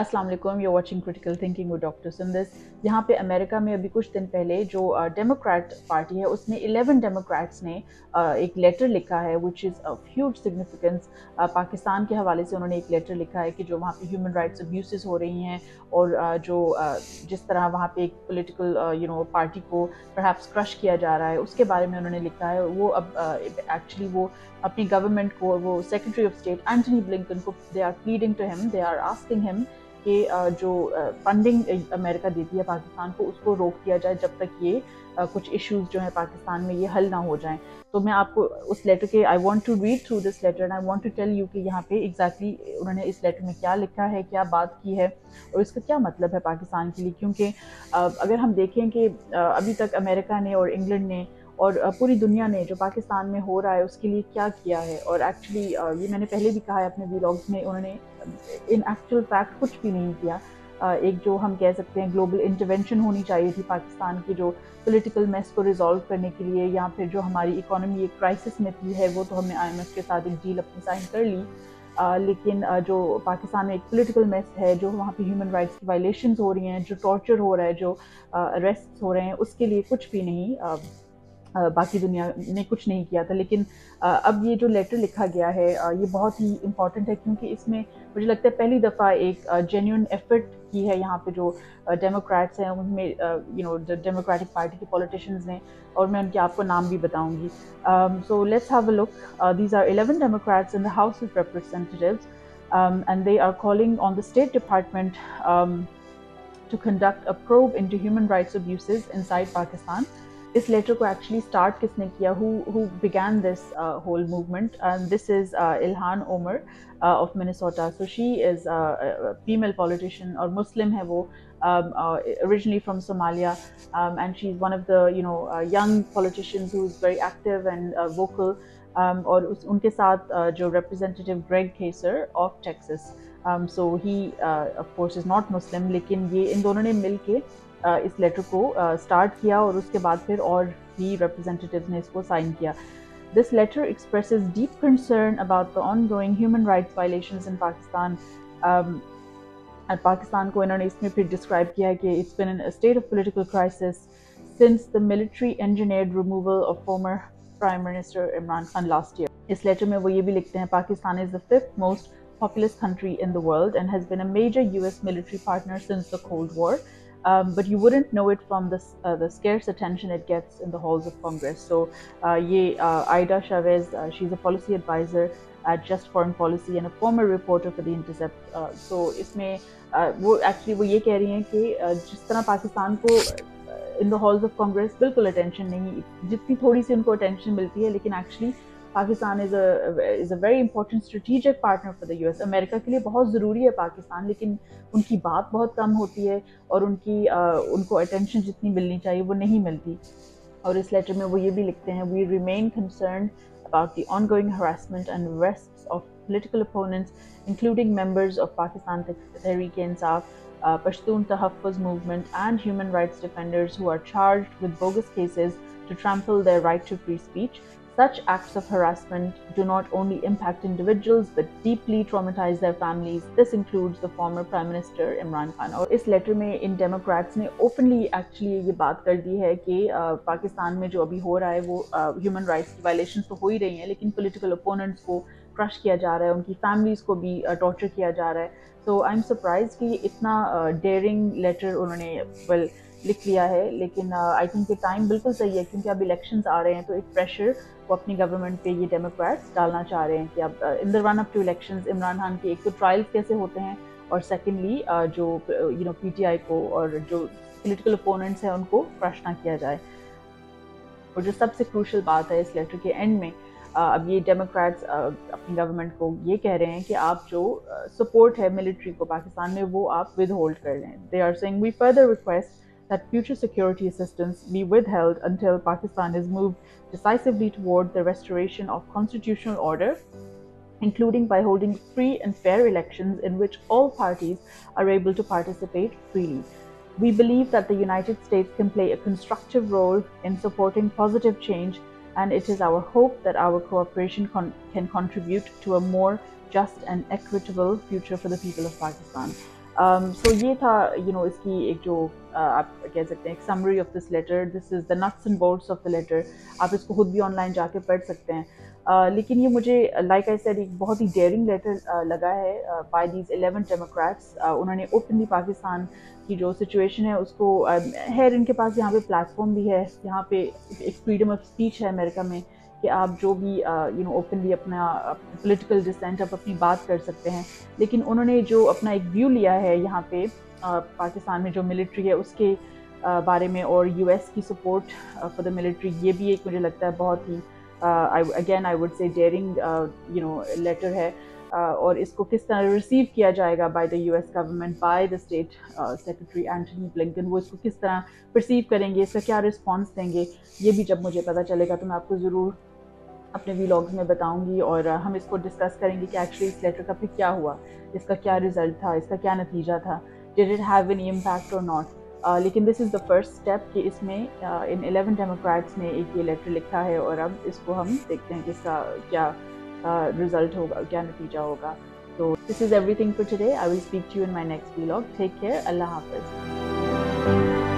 अस्सलाम वालेकुम, you watching critical thinking with doctor Sundas. यहाँ पे अमेरिका में अभी कुछ दिन पहले जो डेमोक्रेट पार्टी है उसमें 11 डेमोक्रेट्स ने एक लेटर लिखा है which is a huge significance. Pakistan के हवाले से उन्होंने एक लेटर लिखा है कि जो वहाँ पे ह्यूमन राइट्स अब्यूसेस हो रही हैं और जो जिस तरह वहाँ पे एक पोलिटिकल पार्टी को परहैप्स क्रश किया जा रहा है उसके बारे में उन्होंने लिखा है। वो अब एक्चुअली वो अपनी गवर्नमेंट को, वो secretary of state Anthony Blinken को, they are pleading to him, they are asking him कि जो फंडिंग अमेरिका देती है पाकिस्तान को उसको रोक दिया जाए जब तक ये कुछ इश्यूज जो हैं पाकिस्तान में ये हल ना हो जाएं। तो मैं आपको उस लेटर के, I want to read through this letter and I want to tell you कि यहाँ पे एग्जैक्टली उन्होंने इस लेटर में क्या लिखा है, क्या बात की है और इसका क्या मतलब है पाकिस्तान के लिए। क्योंकि अगर हम देखें कि अभी तक अमेरिका ने और इंग्लैंड ने और पूरी दुनिया ने जो पाकिस्तान में हो रहा है उसके लिए क्या किया है, और एक्चुअली ये मैंने पहले भी कहा है अपने व्लॉग्स में, उन्होंने इन एक्चुअल फैक्ट कुछ भी नहीं किया। एक जो हम कह सकते हैं ग्लोबल इंटरवेंशन होनी चाहिए थी पाकिस्तान की जो पॉलिटिकल मेस को रिजॉल्व करने के लिए, या फिर जो हमारी इकोनॉमी एक क्राइसिस में थी है, वो तो हमने IMF के साथ एक डील अपनी साइन कर ली, लेकिन जो पाकिस्तान में एक पॉलिटिकल मेस है, जो वहाँ पे ह्यूमन राइट्स की वायलेशंस हो रही हैं, जो टॉर्चर हो रहा है, जो अरेस्ट हो रहे हैं, उसके लिए कुछ भी नहीं बाकी दुनिया ने कुछ नहीं किया था। लेकिन अब ये जो लेटर लिखा गया है ये बहुत ही इम्पॉर्टेंट है क्योंकि इसमें मुझे लगता है पहली दफ़ा एक जेन्युइन एफर्ट की है यहाँ पे जो डेमोक्रेट्स हैं, उनमें डेमोक्रेटिक पार्टी के पॉलिटिशियंस ने, और मैं उनके आपको नाम भी बताऊंगी। So let's have a look. These are 11 Democrats in the House of Representatives and they are calling on the State Department to conduct a probe into human rights abuses inside Pakistan. इस letter को actually start किसने किया, who began this whole movement, and this is Ilhan Omar of Minnesota. So she is a female politician or Muslim है वो, originally from Somalia, and she's one of the young politicians who is very active and vocal, और उनके साथ जो representative Greg Casar of Texas. So he of course is not Muslim, लेकिन ये इन दोनों ने मिलके इस लेटर को स्टार्ट किया और उसके बाद फिर और भी रिप्रेजेंटेटिव्स ने इसको साइन किया। This letter expresses deep concern about the ongoing human rights violations in Pakistan. Pakistan को इन्होंने इसमें फिर डिस्क्राइब किया है कि it's been a state of political crisis since the military engineered removal of former prime minister Imran Khan last year. इस letter में वो ये भी लिखते हैं, Pakistan is the 5th most populous country in the world and has been a major US military partner since the cold War, but you wouldn't know it from the scarce attention it gets in the halls of Congress. So Aida Chavez, she's a policy advisor at Just Foreign Policy and a former reporter for The Intercept. So इसमें वो actually वो ये कह रही हैं कि जिस तरह पाकिस्तान को in the halls of Congress बिल्कुल attention नहीं, जितनी थोड़ी सी उनको attention मिलती है, लेकिन actually Pakistan is a very important strategic partner for the US. America के लिए बहुत ज़रूरी है पाकिस्तान, लेकिन उनकी बात बहुत कम होती है और उनको अटेंशन जितनी मिलनी चाहिए वो नहीं मिलती। और इस लेटर में वो ये भी लिखते हैं, we remain concern about the ongoing harassment and arrest of political opponents including members of Pakistan Tehreek-e-Insaf, Pashtun Tahaffuz Movement and human rights defenders who are charged with bogus cases to trample their right to free speech. Such acts of harassment do not only impact individuals but deeply traumatize their families. This includes the former Prime Minister Imran Khan. और इस letter में इन Democrats ने openly actually ये बात कर दी है कि पाकिस्तान में जो अभी हो रहा है वो ह्यूमन राइट्स की वायलेशन तो हो ही रही हैं, लेकिन पॉलिटिकल ओपोनेंट्स को क्रश किया जा रहा है, उनकी फैमिलीज़ को भी टॉर्चर किया जा रहा है। तो आई एम सरप्राइज कि इतना डेयरिंग लेटर उन्होंने लिख लिया है, लेकिन आई थिंक ये टाइम बिल्कुल सही है क्योंकि अब इलेक्शंस आ रहे हैं, तो एक प्रेशर वो अपनी गवर्नमेंट पे ये डेमोक्रेट्स डालना चाह रहे हैं कि अब in the run up to elections Imran Khan के एक तो ट्रायल्स कैसे होते हैं, और सेकेंडली जो PTI को और जो पॉलिटिकल ओपोनेंट्स हैं उनको क्रश ना किया जाए। और जो सबसे क्रूशल बात है इस लेटर के एंड में, अब ये डेमोक्रेट्स अपनी गवर्नमेंट को ये कह रहे हैं कि आप जो सपोर्ट है मिलिट्री को पाकिस्तान में वो आप विद होल्ड कर लें। They are saying we further request that future security assistance be withheld until Pakistan is moved decisively toward the restoration of constitutional order, including by holding free and fair elections in which all parties are able to participate freely. We believe that the United States can play a constructive role in supporting positive change, and it is our hope that our cooperation can contribute to a more just and equitable future for the people of Pakistan. So ये था इसकी एक जो आप कह सकते हैं summary of this letter, this is the nuts and bolts of the letter. आप इसको खुद भी ऑनलाइन जाके पढ़ सकते हैं। लेकिन ये मुझे लाइक आई सेड एक बहुत ही डेयरिंग लेटर लगा है बाय दीज 11 डेमोक्रेट्स। उन्होंने ओपनली पाकिस्तान की जो सिचुएशन है उसको है, इनके पास यहाँ पे प्लेटफॉर्म भी है, यहाँ पे एक फ्रीडम ऑफ स्पीच है अमेरिका में कि आप जो भी ओपनली अपना पॉलिटिकल डिसेंट आप अपनी बात कर सकते हैं। लेकिन उन्होंने जो अपना एक व्यू लिया है यहाँ पे पाकिस्तान में जो मिलिट्री है उसके बारे में और US की सपोर्ट फॉर द मिलिट्री, ये भी एक मुझे लगता है बहुत ही again I would say daring letter है। और इसको किस तरह रिसीव किया जाएगा by the US government, by the state secretary Anthony Blinken, वो इसको किस तरह परसीव करेंगे, इसका क्या रिस्पॉन्स देंगे, ये भी जब मुझे पता चलेगा तो मैं आपको ज़रूर अपने व्लॉग्स में बताऊंगी। और हम इसको डिस्कस करेंगे कि एक्चुअली इस लेटर का फिर क्या हुआ, इसका क्या रिजल्ट था, इसका क्या नतीजा था, did it have any impact और नॉट। लेकिन this is the first step कि इसमें इन 11 डेमोक्रेट्स ने एक ये लेटर लिखा है और अब इसको हम देखते हैं कि इसका क्या रिजल्ट होगा, क्या नतीजा होगा। तो this is everything for today. I will speak to you in my next vlog. Take care. अल्लाह हाफिज़।